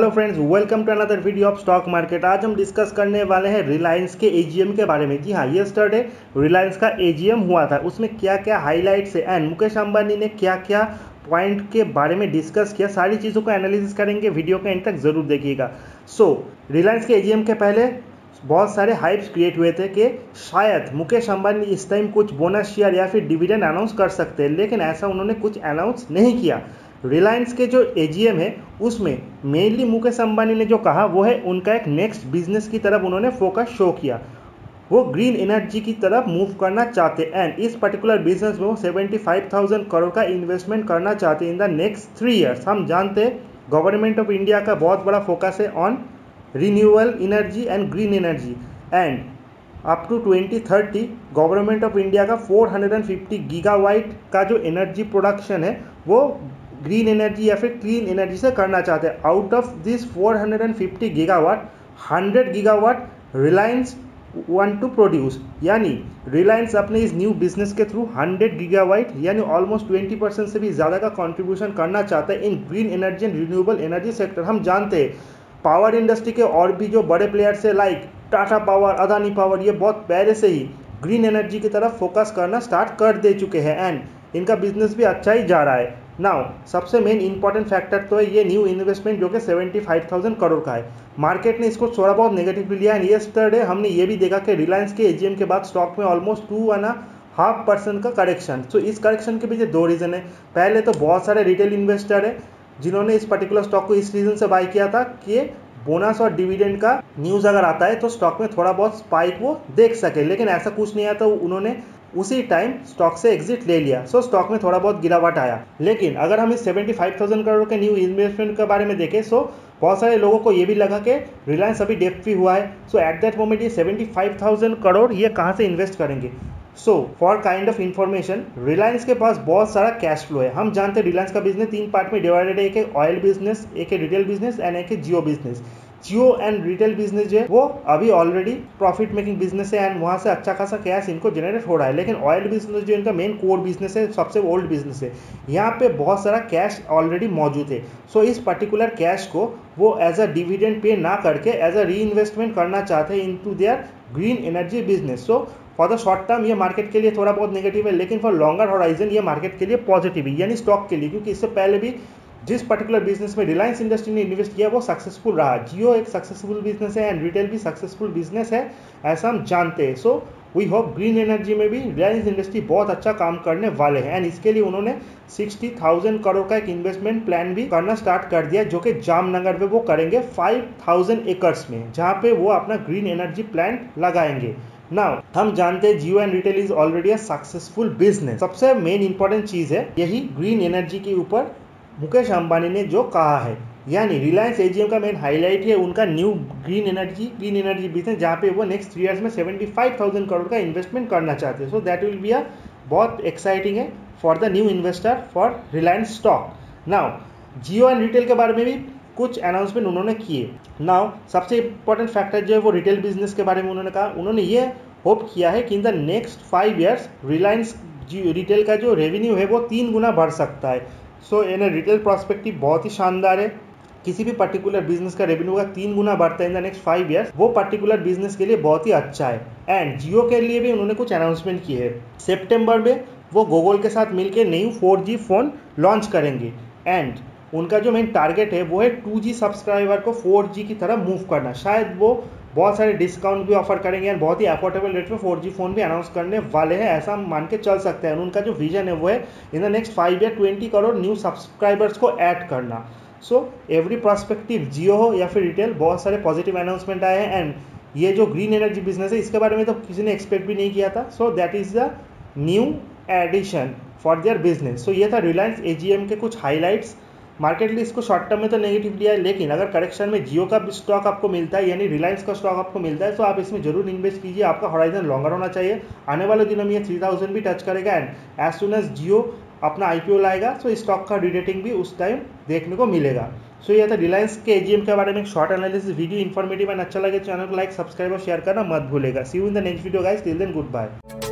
Hello friends, welcome to another video of stock market. आज हम discuss करने वाले हैं रिलायंस के एजीएम के बारे में। जी हाँ, यस्टरडे रिलायंस का एजीएम हुआ था, उसमें क्या क्या हाईलाइट्स है एंड मुकेश अंबानी ने क्या क्या पॉइंट के बारे में डिस्कस किया, सारी चीज़ों को एनालिसिस करेंगे। वीडियो के एंड तक ज़रूर देखिएगा। सो रिलायंस के एजीएम के पहले बहुत सारे हाइप्स क्रिएट हुए थे कि शायद मुकेश अंबानी इस टाइम कुछ बोनस शेयर या फिर डिविडेंड अनाउंस कर सकते हैं, लेकिन ऐसा उन्होंने कुछ अनाउंस नहीं किया। रिलायंस के जो एजीएम है उसमें मेनली मुकेश अंबानी ने जो कहा वो है उनका एक नेक्स्ट बिजनेस की तरफ उन्होंने फोकस शो किया। वो ग्रीन एनर्जी की तरफ मूव करना चाहते एंड इस पर्टिकुलर बिजनेस में वो 75,000 करोड़ का इन्वेस्टमेंट करना चाहते हैं इन द नेक्स्ट 3 इयर्स। हम जानते हैं गवर्नमेंट ऑफ इंडिया का बहुत बड़ा फोकस है on renewable energy and green energy and up to 2030 government of India का 450 गीगावाट का जो एनर्जी प्रोडक्शन है वो ग्रीन एनर्जी या फिर क्लीन एनर्जी से करना चाहते हैं। Out of this 450 gigawatt 100 gigawatt Reliance want to produce, यानी रिलायंस अपने इस न्यू बिजनेस के थ्रू 100 गीगावाट यानी ऑलमोस्ट 20% से भी ज़्यादा का कंट्रीब्यूशन करना चाहता है in green energy and renewable energy sector. हम जानते हैं पावर इंडस्ट्री के और भी जो बड़े प्लेयर्स है like Tata power, Adani power, ये बहुत पहले से ही ग्रीन एनर्जी की तरफ फोकस करना स्टार्ट कर दे चुके हैं एंड इनका बिजनेस भी अच्छा ही जा रहा है। नाउ सबसे मेन इंपॉर्टेंट फैक्टर तो है ये न्यू इन्वेस्टमेंट जो कि 75,000 करोड़ का है। मार्केट ने इसको थोड़ा बहुत नेगेटिव लिया एंड यस्टरडे हमने ये भी देखा कि रिलायंस के एजीएम के बाद स्टॉक में ऑलमोस्ट 2.5% का करेक्शन। तो इस करेक्शन के पीछे 2 रीज़न है। पहले तो बहुत सारे रिटेल इन्वेस्टर है जिन्होंने इस पर्टिकुलर स्टॉक को इस रीज़न से बाय किया था कि बोनस और डिविडेंड का न्यूज़ अगर आता है तो स्टॉक में थोड़ा बहुत स्पाइक वो देख सके, लेकिन ऐसा कुछ नहीं आया तो उन्होंने उसी टाइम स्टॉक से एग्जिट ले लिया। सो स्टॉक में थोड़ा बहुत गिरावट आया। लेकिन अगर हम इस 75,000 करोड़ के न्यू इन्वेस्टमेंट के बारे में देखें सो बहुत सारे लोगों को ये भी लगा कि रिलायंस अभी डेट फ्री हुआ है, सो एट दैट मोमेंट ये 75,000 करोड़ ये कहाँ से इन्वेस्ट करेंगे। So for kind of information, Reliance के पास बहुत सारा कैश फ्लो है। हम जानते हैं रिलायंस का बिजनेस 3 पार्ट में डिवाइडेड है, एक है ऑयल बिजनेस, एक है रिटेल बिजनेस एंड एक है Jio business. Jio and retail business जो है वो अभी ऑलरेडी प्रॉफिट मेकिंग बिजनेस है एंड वहाँ से अच्छा खासा कैश इनको जनरेट हो रहा है, लेकिन ऑयल बिजनेस जो इनका मेन कोर बिजनेस है, सबसे ओल्ड बिजनेस है, यहाँ पे बहुत सारा कैश ऑलरेडी मौजूद है। सो इस पर्टिकुलर कैश को वो एज अ डिविडेंड पे ना करके एज अ री इन्वेस्टमेंट करना चाहते हैं into their green energy business. So for the short term ये मार्केट के लिए थोड़ा बहुत नेगेटिव है, लेकिन फॉर लॉन्गर होराइजन ये मार्केट के लिए पॉजिटिव है, यानी स्टॉक के लिए, क्योंकि इससे पहले भी जिस पर्टिकुलर बिजनेस में रिलायंस इंडस्ट्री ने इन्वेस्ट किया वो सक्सेसफुल रहा। जियो एक सक्सेसफुल बिजनेस है एंड रिटेल भी सक्सेसफुल बिजनेस है, ऐसा हम जानते हैं। So we hope green energy में भी रिलायंस इंडस्ट्री बहुत अच्छा काम करने वाले हैं एंड इसके लिए उन्होंने 60,000 करोड़ का एक इन्वेस्टमेंट प्लान भी करना स्टार्ट कर दिया जो कि जामनगर में वो करेंगे 5,000 एकर्स में, जहाँ पे वो अपना ग्रीन एनर्जी प्लांट लगाएंगे। नाउ हम जानते हैं Jio and retail is already a successful business. सबसे मेन इंपॉर्टेंट चीज़ है यही ग्रीन एनर्जी के ऊपर मुकेश अंबानी ने जो कहा है, यानी रिलायंस एजीएम का मेन हाईलाइट है उनका न्यू ग्रीन एनर्जी बिजनेस, जहाँ पे वो नेक्स्ट 3 इयर्स में 75,000 करोड़ का इन्वेस्टमेंट करना चाहते हैं। So that will be a बहुत एक्साइटिंग है for the new investor for Reliance stock. Now Jio and retail के बारे में भी कुछ अनाउंसमेंट उन्होंने किए। नाउ सबसे इंपॉर्टेंट फैक्टर जो है वो रिटेल बिजनेस के बारे में उन्होंने कहा, उन्होंने ये होप किया है कि in the next 5 years Reliance retail का जो रेवेन्यू है वो 3 गुना बढ़ सकता है। सो इन रिटेल प्रॉस्पेक्टिव बहुत ही शानदार है। किसी भी पर्टिकुलर बिजनेस का रेवेन्यू का 3 गुना बढ़ता है इन द नेक्स्ट 5 इयर्स, वो पर्टिकुलर बिजनेस के लिए बहुत ही अच्छा है। एंड जियो के लिए भी उन्होंने कुछ अनाउंसमेंट किए हैं। सितंबर में वो गूगल के साथ मिलकर नई 4G फ़ोन लॉन्च करेंगे एंड उनका जो मेन टारगेट है वो है 2G सब्सक्राइबर को 4G की तरफ मूव करना। शायद वो बहुत सारे डिस्काउंट भी ऑफर करेंगे एंड बहुत ही अफोर्डेबल रेट में 4G फ़ोन भी अनाउंस करने वाले हैं, ऐसा हम मान के चल सकते हैं। उनका जो विजन है वो है in the next 5 year 20 crore new subscribers को ऐड करना। सो एवरी प्रॉस्पेक्टिव जियो हो या फिर रिटेल, बहुत सारे पॉजिटिव अनाउंसमेंट आए हैं एंड ये जो ग्रीन एनर्जी बिजनेस है इसके बारे में तो किसी ने एक्सपेक्ट भी नहीं किया था। So that is the new addition for their business. सो ये था रिलायंस एजीएम के कुछ हाईलाइट्स। मार्केट लिस्ट को शॉर्ट टर्म में तो नेगेटिव लिया है, लेकिन अगर करेक्शन में जियो का स्टॉक आपको मिलता है यानी रिलायंस का स्टॉक आपको मिलता है तो आप इसमें जरूर इन्वेस्ट कीजिए। आपका हॉराइजन लॉन्गर होना चाहिए। आने वाले दिनों में ये 3,000 भी टच करेगा and as soon as Jio अपना IPO लाएगा तो स्टॉक का रीरेटिंग भी उस टाइम देखने को मिलेगा। सो यह था रिलायंस के एजीएम के बारे में एक short analysis video. Informative and अच्छा लगे चैनल को लाइक, सब्सक्राइब और शेयर करना मत भूलेगा। See you in the next video guys, till then good bye.